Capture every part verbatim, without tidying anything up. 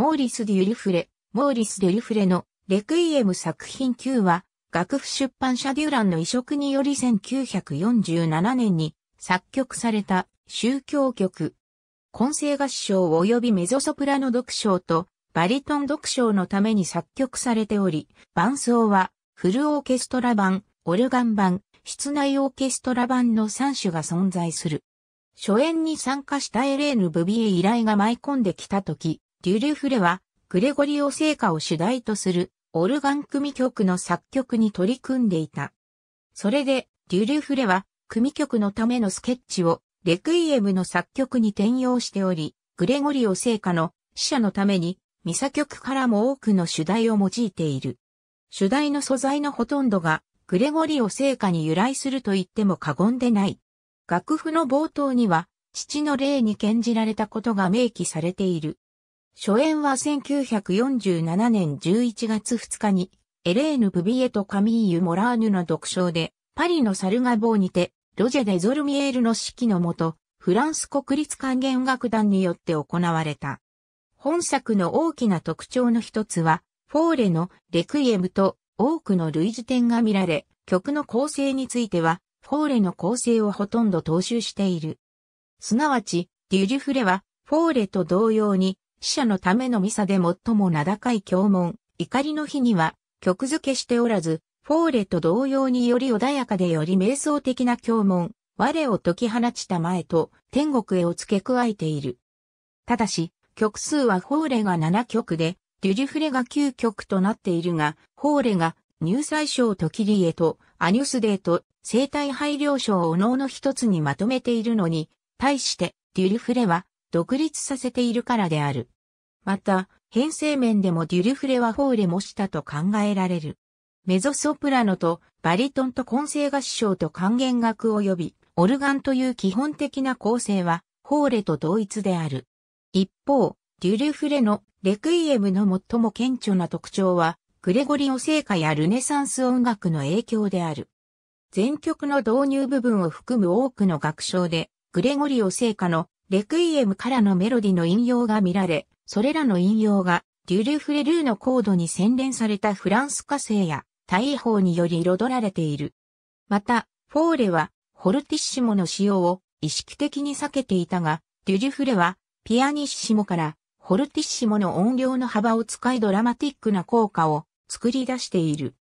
モーリス・デュリュフレ、モーリス・デュリュフレのレクイエム作品きゅうは、楽譜出版社デュランの移植によりせんきゅうひゃくよんじゅうななねんに作曲された宗教曲。混声合唱及びメゾソプラノ独唱とバリトン独唱のために作曲されており、伴奏はフルオーケストラ版、オルガン版、室内オーケストラ版のさん種が存在する。初演に参加したエレーヌ・ブビエ依頼が舞い込んできたとき、デュリュフレはグレゴリオ聖歌を主題とするオルガン組曲の作曲に取り組んでいた。それでデュリュフレは組曲のためのスケッチをレクイエムの作曲に転用しており、グレゴリオ聖歌の死者のためにミサ曲からも多くの主題を用いている。主題の素材のほとんどがグレゴリオ聖歌に由来すると言っても過言でない。楽譜の冒頭には父の霊に献じられたことが明記されている。初演はせんきゅうひゃくよんじゅうななねんじゅういちがつふつかにエレーヌ・ブビエとカミーユ・モラーヌの独唱でパリのサルガボーにてロジェ・デ・ゾルミエールの指揮のもと、フランス国立管弦楽団によって行われた。本作の大きな特徴の一つは、フォーレのレクイエムと多くの類似点が見られ、曲の構成については、フォーレの構成をほとんど踏襲している。すなわち、デュリュフレは、フォーレと同様に、死者のためのミサで最も名高い経文、怒りの日には、曲付けしておらず、フォーレと同様により穏やかでより瞑想的な経文、我を解き放ちたまえと天国へを付け加えている。ただし、曲数はフォーレがななきょくで、デュリュフレがきゅうきょくとなっているが、フォーレが入祭章とキリエとアニュスデーと生体配慮章を能の一つにまとめているのに、対してデュリュフレは独立させているからである。また、編成面でもデュリュフレはフォーレもしたと考えられる。メゾソプラノとバリトンと混声合唱と管弦楽及びオルガンという基本的な構成はフォーレと同一である。一方、デュリュフレのレクイエムの最も顕著な特徴はグレゴリオ聖歌やルネサンス音楽の影響である。全曲の導入部分を含む多くの楽章でグレゴリオ聖歌のレクイエムからのメロディの引用が見られ、それらの引用がデュリュフレ流のコードに洗練されたフランス歌声や大法により彩られている。また、フォーレは、フォルティッシモの使用を意識的に避けていたが、デュリュフレは、ピアニッシモから、フォルティッシモの音量の幅を使いドラマティックな効果を作り出している。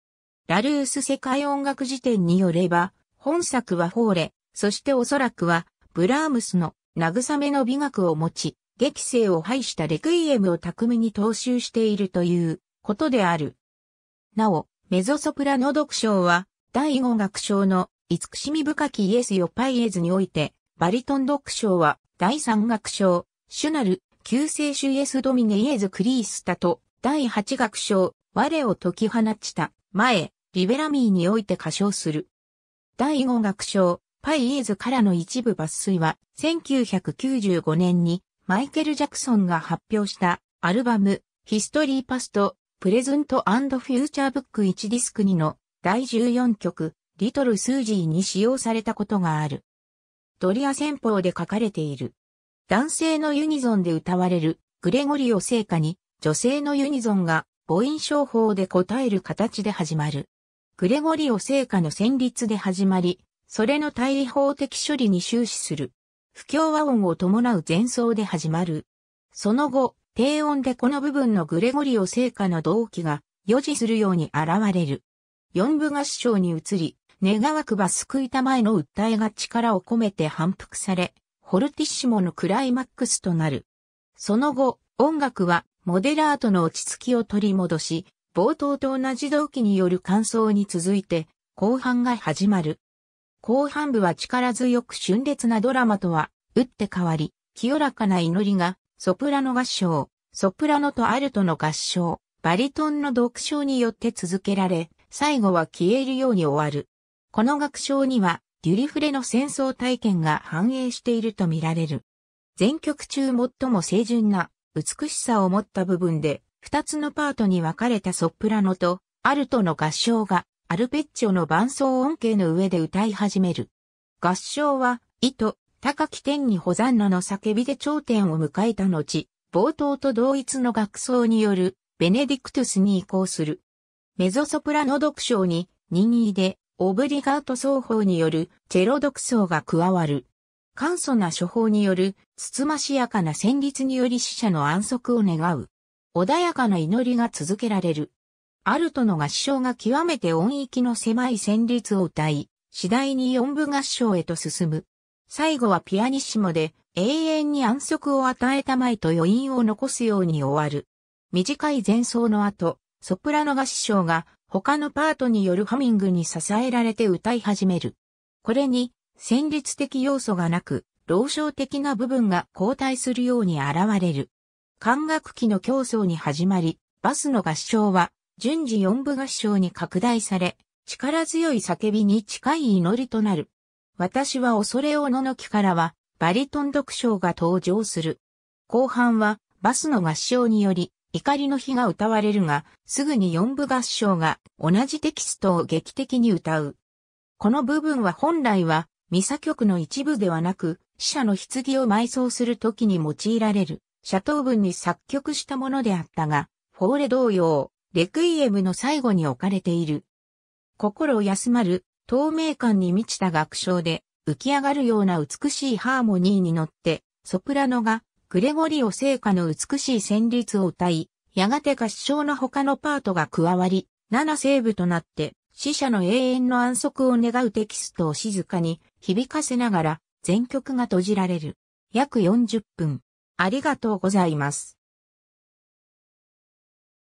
ラルース世界音楽辞典によれば、本作はフォーレ、そしておそらくは、ブラームスの慰めの美学を持ち、激声を排したレクイエムを巧みに踏襲しているということである。なお、メゾソプラノ独唱は、だいご楽章の、慈しみ深きイエスよパイエズにおいて、バリトン独唱は、だいさん楽章、主なる、救世主イエスドミネイエズクリスタと、だいはち楽章、我を解き放ちた、前、リベラミーにおいて歌唱する。だいご楽章、パイエズからの一部抜粋は、せんきゅうひゃくきゅうじゅうごねんに、マイケル・ジャクソンが発表した、アルバム、ヒストリーパスト、プレゼント&フューチャーブックいちディスクにのだいじゅうよんきょく、リトル・スージーに使用されたことがある。ドリア戦法で書かれている。男性のユニゾンで歌われるグレゴリオ聖歌に女性のユニゾンが母音唱法で答える形で始まる。グレゴリオ聖歌の旋律で始まり、それの対法的処理に終始する。不協和音を伴う前奏で始まる。その後、低音でこの部分のグレゴリオ聖歌の同期が予示するように現れる。四部合唱に移り、願わくば救いたまえの訴えが力を込めて反復され、フォルティッシモのクライマックスとなる。その後、音楽はモデラートの落ち着きを取り戻し、冒頭と同じ同期による間奏に続いて、後半が始まる。後半部は力強く峻烈なドラマとは、打って変わり、清らかな祈りが、ソプラノ合唱、ソプラノとアルトの合唱、バリトンの独唱によって続けられ、最後は消えるように終わる。この楽章には、デュリュフレの戦争体験が反映していると見られる。全曲中最も清純な美しさを持った部分で、ふたつのパートに分かれたソプラノとアルトの合唱が、アルペッチオの伴奏音形の上で歌い始める。合唱は、意図高き天にホザンナの叫びで頂点を迎えた後、冒頭と同一の楽章によるベネディクトゥスに移行する。メゾソプラノ独唱に任意でオブリガート奏法によるチェロ独奏が加わる。簡素な書法によるつつましやかな旋律により死者の安息を願う。穏やかな祈りが続けられる。アルトの合唱が極めて音域の狭い旋律を歌い、次第に四部合唱へと進む。最後はピアニッシモで永遠に安息を与えたまえと余韻を残すように終わる。短い前奏の後、ソプラノ合唱が他のパートによるハミングに支えられて歌い始める。これに旋律的要素がなく、朗唱的な部分が交代するように現れる。管楽器の競争に始まり、バスの合唱は順次四部合唱に拡大され、力強い叫びに近い祈りとなる。私は恐れおののきからは、バリトン独唱が登場する。後半は、バスの合唱により、怒りの日が歌われるが、すぐに四部合唱が同じテキストを劇的に歌う。この部分は本来は、ミサ曲の一部ではなく、死者の棺を埋葬する時に用いられる、シャトーブンに作曲したものであったが、フォーレ同様、レクイエムの最後に置かれている。心を休まる透明感に満ちた楽章で浮き上がるような美しいハーモニーに乗ってソプラノがグレゴリオ聖歌の美しい旋律を歌い、やがて合唱の他のパートが加わり、七声部となって死者の永遠の安息を願うテキストを静かに響かせながら全曲が閉じられる。約よんじゅっぷん。ありがとうございます。